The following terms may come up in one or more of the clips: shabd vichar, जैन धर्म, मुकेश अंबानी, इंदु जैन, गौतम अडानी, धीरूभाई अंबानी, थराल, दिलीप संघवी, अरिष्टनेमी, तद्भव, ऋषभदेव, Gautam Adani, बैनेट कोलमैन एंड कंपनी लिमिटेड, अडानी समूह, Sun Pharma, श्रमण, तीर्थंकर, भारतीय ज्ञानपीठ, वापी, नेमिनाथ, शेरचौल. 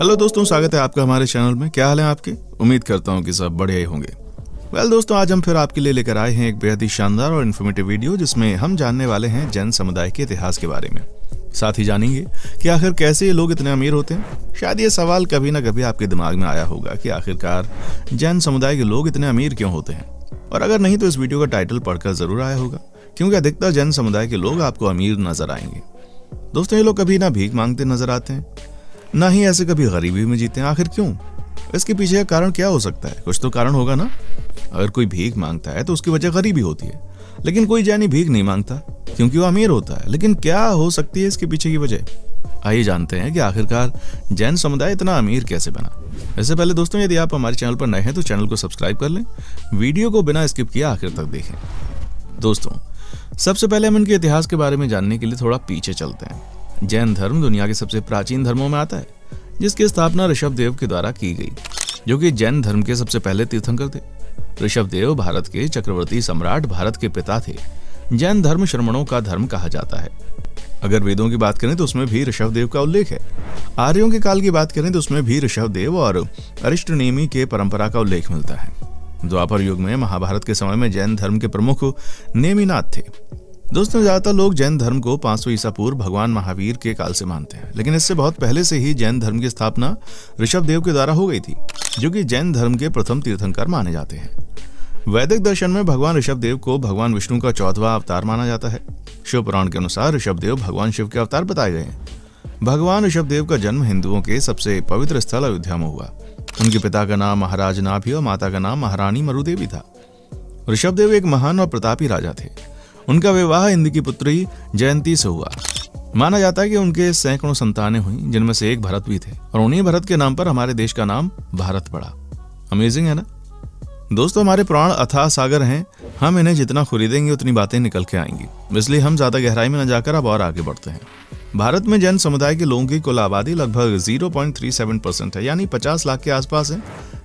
Hello दोस्तों, स्वागत है आपका हमारे चैनल में। क्या हाल है आपके? उम्मीद करता हूं कि सब बढ़िया ही होंगे। वेल दोस्तों, आज हम फिर आपके लिए लेकर आए हैं एक बेहद ही शानदार और इन्फॉर्मेटिव वीडियो, जिसमें हम जानने वाले हैं जैन समुदाय के इतिहास के बारे में। साथ ही जानेंगे कि आखिर कैसे ये लोग इतने अमीर होते हैं। शायद ये सवाल कभी ना कभी आपके दिमाग में आया होगा कि आखिरकार जैन समुदाय के लोग इतने अमीर क्यों होते हैं, और अगर नहीं तो इस वीडियो का टाइटल पढ़कर जरूर आया होगा, क्योंकि अधिकतर जैन समुदाय के लोग आपको अमीर नजर आएंगे। दोस्तों, ये लोग कभी ना भीख मांगते नजर आते हैं, ना ही ऐसे कभी गरीबी में जीते हैं। आखिर क्यों? इसके पीछे का कारण क्या हो सकता है? कुछ तो कारण होगा ना। अगर कोई भीख मांगता है तो उसकी वजह गरीबी होती है, लेकिन कोई जैनी भीख नहीं मांगता क्योंकि वो अमीर होता है। लेकिन क्या हो सकती है इसके पीछे की वजह? आइए जानते हैं कि आखिरकार जैन समुदाय इतना अमीर कैसे बना। इससे पहले दोस्तों, यदि आप हमारे चैनल पर नए हैं तो चैनल को सब्सक्राइब कर लें, वीडियो को बिना स्किप किए आखिर तक देखें। दोस्तों, सबसे पहले हम इनके इतिहास के बारे में जानने के लिए थोड़ा पीछे चलते हैं। जैन धर्म दुनिया के सबसे प्राचीन धर्मों में आता है, जिसकी स्थापना ऋषभदेव के द्वारा की गई, जो कि जैन धर्म के सबसे पहले तीर्थंकर थे। ऋषभदेव भारत के चक्रवर्ती सम्राट भारत के पिता थे। जैन धर्म श्रमणों का धर्म कहा जाता है। अगर वेदों की बात करें तो उसमें भी ऋषभदेव का उल्लेख है। आर्यों के काल की बात करें तो उसमें भी ऋषभदेव और अरिष्टनेमी के परंपरा का उल्लेख मिलता है। द्वापर युग में महाभारत के समय में जैन धर्म के प्रमुख नेमिनाथ थे। दोस्तों, ज्यादातर लोग जैन धर्म को 500 ईसा पूर्व भगवान महावीर के काल से मानते हैं, लेकिन इससे बहुत पहले से ही जैन धर्म की स्थापना ऋषभदेव के द्वारा हो गई थी, जो कि जैन धर्म के प्रथम तीर्थंकर माने जाते हैं। वैदिक दर्शन में भगवान ऋषभदेव को भगवान विष्णु का 4वां अवतार माना जाता है। शिव पुराण के अनुसार ऋषभदेव भगवान शिव के अवतार बताए गए हैं। भगवान ऋषभदेव का जन्म हिंदुओं के सबसे पवित्र स्थल अयोध्या में हुआ। उनके पिता का नाम महाराज नाभि और माता का नाम महारानी मरुदेवी था। ऋषभदेव एक महान और प्रतापी राजा थे। उनका विवाह इंद्र की पुत्री जयंती से हुआ। माना जाता है कि उनके सैकड़ों संतानें हुईं, जिनमें से एक भरत भी थे, और उन्हीं भरत के नाम पर हमारे देश का नाम भारत पड़ा। अमेजिंग है ना दोस्तों? हमारे पुराण अथाह सागर हैं, हम इन्हें जितना खरीदेंगे उतनी बातें निकल के आएंगी। इसलिए हम ज्यादा गहराई में न जाकर अब और आगे बढ़ते हैं। भारत में जैन समुदाय के लोगों की कुल आबादी लगभग 0.37% है, यानी 50 लाख के आसपास है,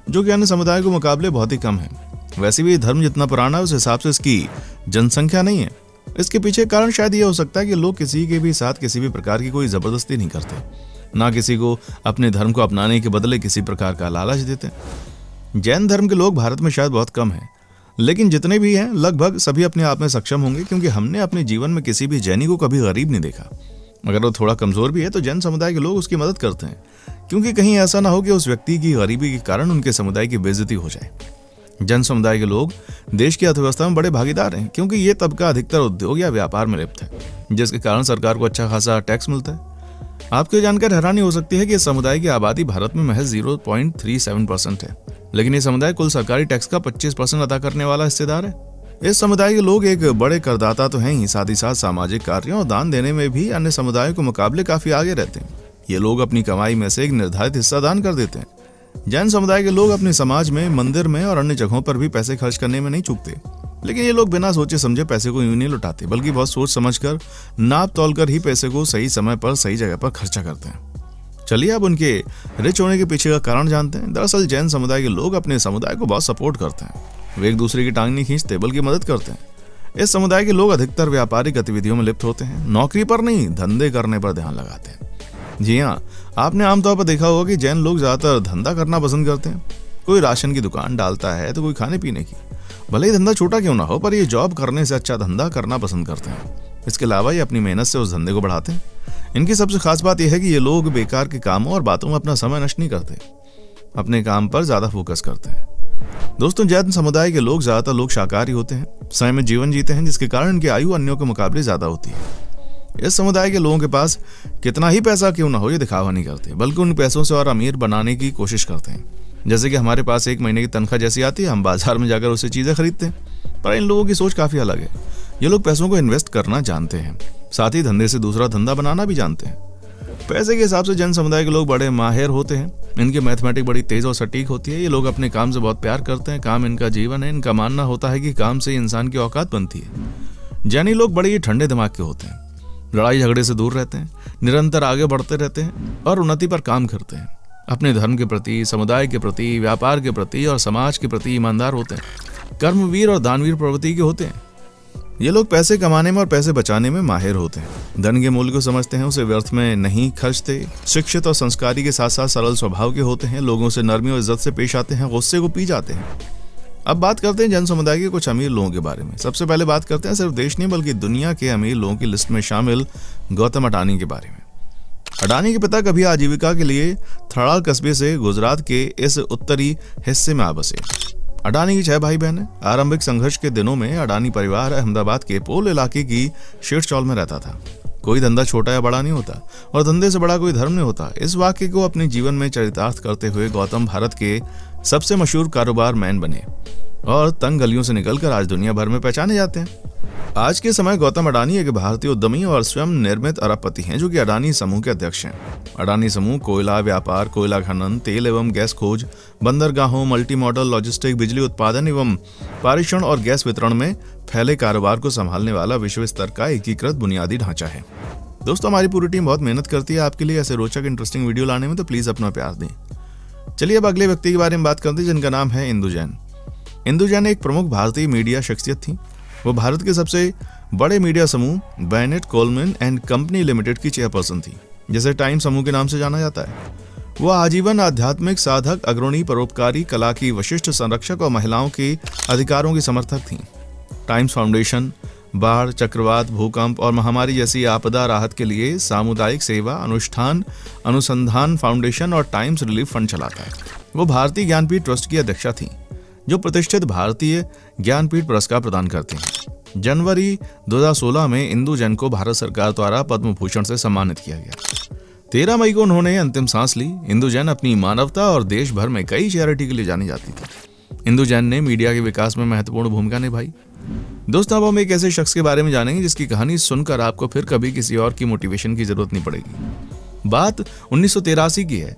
जो कि अन्य समुदाय के मुकाबले बहुत ही कम है। वैसे भी धर्म जितना पुराना है, उस हिसाब से इसकी जनसंख्या नहीं है। इसके पीछे कारण शायद ये हो सकता है कि लोग किसी के भी साथ किसी भी प्रकार की कोई जबरदस्ती नहीं करते, ना किसी को अपने धर्म को अपनाने के बदले किसी प्रकार का लालच देते। जैन धर्म के लोग भारत में शायद बहुत कम हैं, लेकिन जितने भी हैं लगभग सभी अपने आप में सक्षम होंगे, क्योंकि हमने अपने जीवन में किसी भी जैनी को कभी गरीब नहीं देखा। अगर वो थोड़ा कमज़ोर भी है तो जैन समुदाय के लोग उसकी मदद करते हैं, क्योंकि कहीं ऐसा ना हो कि उस व्यक्ति की गरीबी के कारण उनके समुदाय की बेइज्जती हो जाए। जैन समुदाय के लोग देश की अर्थव्यवस्था में बड़े भागीदार हैं, क्योंकि ये तबका अधिकतर उद्योग या व्यापार में लिप्त है, जिसके कारण सरकार को अच्छा खासा टैक्स मिलता है। आपको जानकर हैरानी हो सकती है कि इस समुदाय की आबादी भारत में महज 0.37% है, लेकिन ये समुदाय कुल सरकारी टैक्स का 25% अदा करने वाला हिस्सेदार है। इस समुदाय के लोग एक बड़े करदाता तो हैं ही, साथ ही साथ सामाजिक कार्यों और दान देने में भी अन्य समुदायों के मुकाबले काफी आगे रहते हैं। ये लोग अपनी कमाई में से एक निर्धारित हिस्सा दान कर देते हैं। जैन समुदाय के लोग अपने समाज में, मंदिर में और अन्य जगहों पर भी पैसे खर्च करने में नहीं चूकते, लेकिन ये लोग बिना सोचे समझे पैसे को यूं नहीं लुटाते, बल्कि बहुत सोच समझकर, नाप तौल कर ही पैसे को सही समय पर सही जगह पर खर्चा करते हैं। चलिए अब उनके रिच होने के पीछे का कारण जानते हैं। दरअसल जैन समुदाय के लोग अपने समुदाय को बहुत सपोर्ट करते हैं। वे एक दूसरे की टांग नहीं खींचते, बल्कि मदद करते हैं। इस समुदाय के लोग अधिकतर व्यापारिक गतिविधियों में लिप्त होते हैं, नौकरी पर नहीं धंधे करने पर ध्यान लगाते हैं। जी हाँ, आपने आमतौर पर देखा होगा कि जैन लोग ज्यादातर धंधा करना पसंद करते हैं। कोई राशन की दुकान डालता है तो कोई खाने पीने की। भले ही धंधा छोटा क्यों ना हो, पर ये जॉब करने से अच्छा धंधा करना पसंद करते हैं। इसके अलावा ये अपनी मेहनत से उस धंधे को बढ़ाते हैं। इनकी सबसे खास बात यह है कि ये लोग बेकार के कामों और बातों में अपना समय नष्ट नहीं करते, अपने काम पर ज्यादा फोकस करते हैं। दोस्तों, जैन समुदाय के लोग ज्यादातर लोग शाकाहारी होते हैं, संयमित जीवन जीते हैं, जिसके कारण इनकी आयु अन्यों के मुकाबले ज्यादा होती है। इस समुदाय के लोगों के पास कितना ही पैसा क्यों ना हो, ये दिखावा नहीं करते, बल्कि उन पैसों से और अमीर बनाने की कोशिश करते हैं। जैसे कि हमारे पास एक महीने की तनख्वाह जैसी आती है, हम बाजार में जाकर उससे चीजें खरीदते हैं, पर इन लोगों की सोच काफी अलग है। ये लोग पैसों को इन्वेस्ट करना जानते हैं, साथ ही धंधे से दूसरा धंधा बनाना भी जानते हैं। पैसे के हिसाब से जैन समुदाय के लोग बड़े माहिर होते हैं। इनकी मैथमेटिक्स बड़ी तेज और सटीक होती है। ये लोग अपने काम से बहुत प्यार करते हैं। काम इनका जीवन है। इनका मानना होता है कि काम से इंसान की औकात बनती है। जैनी लोग बड़े ही ठंडे दिमाग के होते हैं, लड़ाई झगड़े से दूर रहते हैं, निरंतर आगे बढ़ते रहते हैं और उन्नति पर काम करते हैं। अपने धर्म के प्रति, समुदाय के प्रति, व्यापार के प्रति और समाज के प्रति ईमानदार होते हैं। कर्मवीर और दानवीर प्रवृत्ति के होते हैं। ये लोग पैसे कमाने में और पैसे बचाने में माहिर होते हैं, धन के मूल्य को समझते हैं, उसे व्यर्थ में नहीं खर्चते, शिक्षित और संस्कारी के साथ साथ सरल स्वभाव के होते हैं, लोगों से नरमी और इज्जत से पेश आते हैं, गुस्से को पी जाते हैं। अब बात करते हैं जन समुदाय के कुछ अमीर लोगों के बारे में। सबसे पहले बात करते हैं सिर्फ देश नहीं बल्कि दुनिया के अमीर लोगों की लिस्ट में शामिल गौतम अडानी के बारे में। अडानी के पिता कभी आजीविका के लिए थराल कस्बे से गुजरात के इस उत्तरी हिस्से में आ बसे। अडानी की 6 भाई बहन हैं। आरंभिक संघर्ष के दिनों में अडानी परिवार अहमदाबाद के पोल इलाके की शेरचौल में रहता था। कोई धंधा छोटा या बड़ा नहीं होता और धंधे से बड़ा कोई धर्म नहीं होता, इस वाक्य को अपने जीवन में चरितार्थ करते हुए गौतम भारत के सबसे मशहूर कारोबार मैन बने और तंग गलियों से निकलकर आज दुनिया भर में पहचाने जाते हैं। आज के समय गौतम अडानी एक भारतीय उद्यमी और स्वयं निर्मित अरबपति हैं, जो कि अडानी समूह के अध्यक्ष हैं। अडानी समूह कोयला व्यापार, कोयला खनन, तेल एवं गैस खोज, बंदरगाहों, मल्टी मॉडल लॉजिस्टिक, बिजली उत्पादन एवं पारेषण और गैस वितरण में फैले कारोबार को संभालने वाला विश्व स्तर का एकीकृत बुनियादी ढांचा है। दोस्तों, हमारी पूरी टीम बहुत मेहनत करती है आपके लिए ऐसे रोचक इंटरेस्टिंग वीडियो लाने में, तो प्लीज अपना प्यार दें। चलिए अब अगले व्यक्ति के बारे में बात करते हैं जिनका नाम है इंदु जैन। इंदु जैन एक प्रमुख भारतीय मीडिया शख्सियत थी। वो भारत के सबसे बड़े मीडिया समूह बैनेट कोलमैन एंड कंपनी लिमिटेड की चेयरपर्सन थी, जिसे टाइम समूह के नाम से जाना जाता है। वह आजीवन आध्यात्मिक साधक, अग्रणी, परोपकारी, कला की वशिष्ठ संरक्षक और महिलाओं के अधिकारों की समर्थक थीं। टाइम्स फाउंडेशन बाढ़, चक्रवात, भूकंप और महामारी जैसी आपदा राहत के लिए सामुदायिक सेवा अनुष्ठान अनुसंधान फाउंडेशन और टाइम्स रिलीफ फंड चलाता है। वो भारतीय ज्ञानपीठ ट्रस्ट की अध्यक्षा थी, जो प्रतिष्ठित भारतीय ज्ञानपीठ पुरस्कार प्रदान करते हैं। जनवरी 2016 में इंदु जैन को भारत सरकार द्वारा पद्म भूषण से सम्मानित किया गया। 13 मई को उन्होंने अंतिम सांस ली। इंदु जैन अपनी मानवता और देश भर में कई चैरिटी के लिए जानी जाती थी। इंदु जैन ने मीडिया के विकास में महत्वपूर्ण भूमिका निभाई। दोस्तों, अब हम एक ऐसे शख्स के बारे में जानेंगे जिसकी कहानी सुनकर आपको फिर कभी किसी और की मोटिवेशन की जरूरत नहीं पड़ेगी। बात 1983 की है।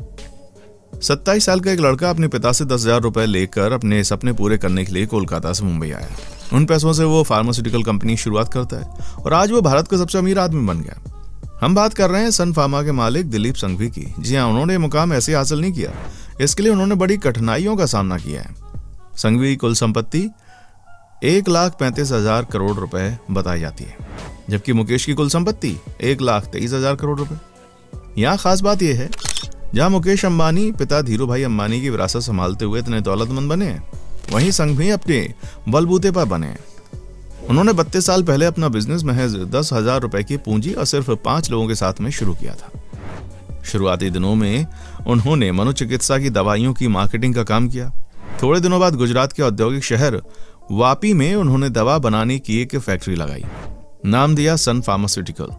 27 साल का एक लड़का अपने पिता से 10,000 रुपए लेकर अपने सपने पूरे करने के लिए कोलकाता से मुंबई आया। उन पैसों से वो फार्मास्यूटिकल कंपनी शुरुआत करता है और आज वो भारत का सबसे अमीर आदमी बन गया। हम बात कर रहे हैं सन फार्मा के मालिक दिलीप संघवी की। जी हां, उन्होंने मुकाम ऐसे हासिल नहीं किया, इसके लिए उन्होंने बड़ी कठिनाइयों का सामना किया है। संघवी की कुल संपत्ति 1,35,000 करोड़ रुपए बताई जाती है, जबकि मुकेश की कुल संपत्ति 1,23,000 करोड़ रुपए। यहाँ खास बात यह है, जहां मुकेश अंबानी पिता धीरूभाई अंबानी की विरासत संभालते हुए इतने दौलतमंद बने हैं, वहीं संघवी अपने बलबूते पर बने हैं। उन्होंने 32 साल पहले अपना बिजनेस महज 10,000 रुपए की पूंजी और सिर्फ 5 लोगों के साथ में शुरू किया था। शुरुआती दिनों में उन्होंने मनोचिकित्सा की दवाइयों की मार्केटिंग का काम किया। थोड़े दिनों बाद गुजरात के औद्योगिक शहर वापी में उन्होंने दवा बनाने की एक फैक्ट्री लगाई, नाम दिया सन फार्मास्यूटिकल।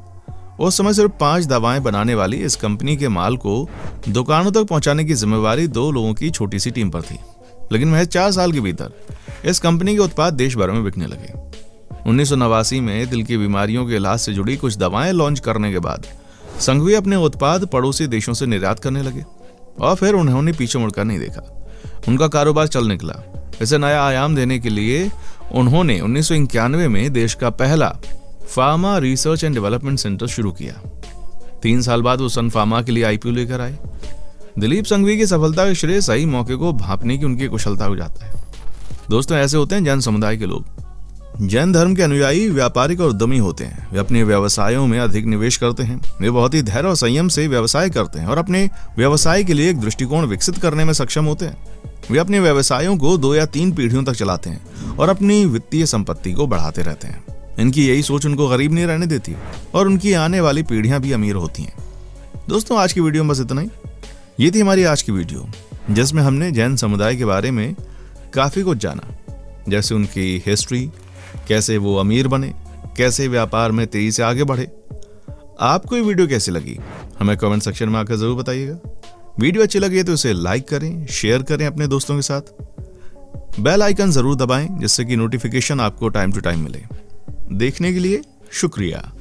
उस समय सिर्फ 5 दवाएं बनाने वाली इस कंपनी के माल को दुकानों तक पहुंचाने की जिम्मेवारी 2 लोगों की छोटी सी टीम पर थी, लेकिन महज 4 साल के भीतर इस कंपनी के उत्पाद देश भर में बिकने लगे। 1989 में दिल की बीमारियों के इलाज से जुड़ी कुछ दवाएं लॉन्च करने के बाद संघवी अपने उत्पाद पड़ोसी देशों से निर्यात करने लगे और फिर उन्होंने पीछे मुड़कर नहीं देखा। उनका कारोबार चल निकला। इसे नया आयाम देने के लिए उन्होंने 1991 में देश का पहला pharma research and development centre शुरू किया। 3 साल बाद वो सन फार्मा के लिए आईपीओ लेकर आए। दिलीप संघवी की सफलता का श्रेय सही मौके को भांपने की उनकी कुशलता हो जाता है। दोस्तों, ऐसे होते हैं जैन समुदाय के लोग। जैन धर्म के अनुयायी व्यापारिक और उद्यमी होते हैं। वे अपने व्यवसायों में अधिक निवेश करते हैं। वे बहुत ही धैर्य और संयम से व्यवसाय करते हैं और अपने व्यवसाय के लिए एक दृष्टिकोण विकसित करने में सक्षम होते हैं। वे अपने व्यवसायों को 2 या 3 पीढ़ियों तक चलाते हैं और अपनी वित्तीय संपत्ति को बढ़ाते रहते हैं। इनकी यही सोच उनको गरीब नहीं रहने देती और उनकी आने वाली पीढ़ियां भी अमीर होती हैं। दोस्तों, आज की वीडियो में बस इतना ही। ये थी हमारी आज की वीडियो, जिसमें हमने जैन समुदाय के बारे में काफ़ी कुछ जाना, जैसे उनकी हिस्ट्री, कैसे वो अमीर बने, कैसे व्यापार में तेजी से आगे बढ़े। आपको ये वीडियो कैसी लगी, हमें कमेंट सेक्शन में आकर ज़रूर बताइएगा। वीडियो अच्छी लगी तो इसे लाइक करें, शेयर करें अपने दोस्तों के साथ। बेल आइकन ज़रूर दबाएँ, जिससे कि नोटिफिकेशन आपको टाइम टू टाइम मिले। देखने के लिए शुक्रिया।